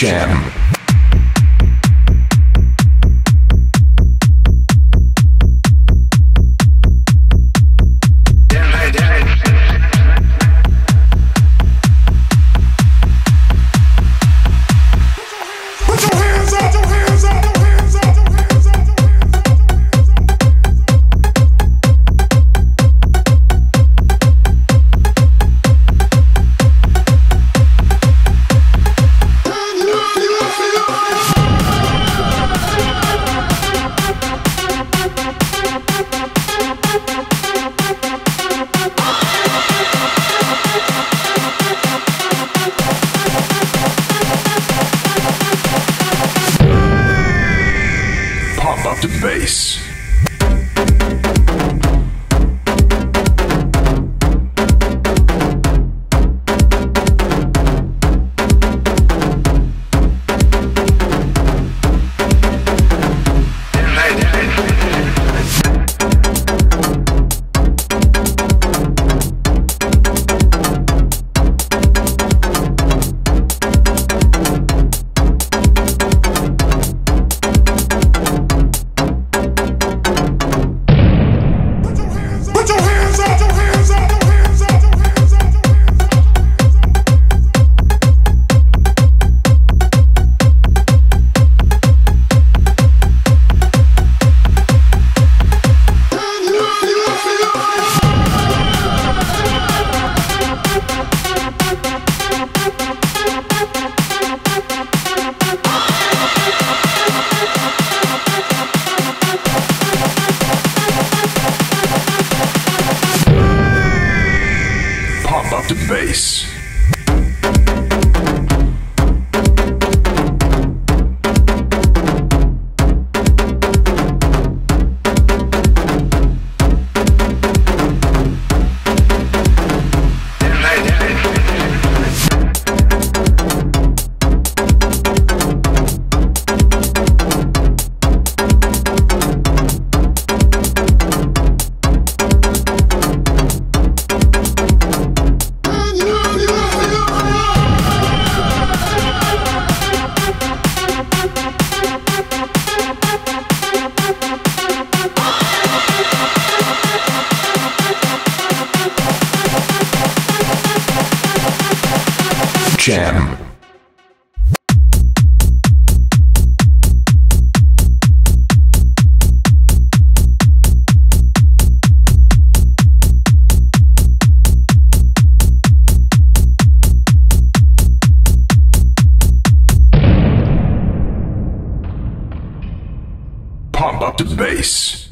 Jam. Jam. Pump up the bass.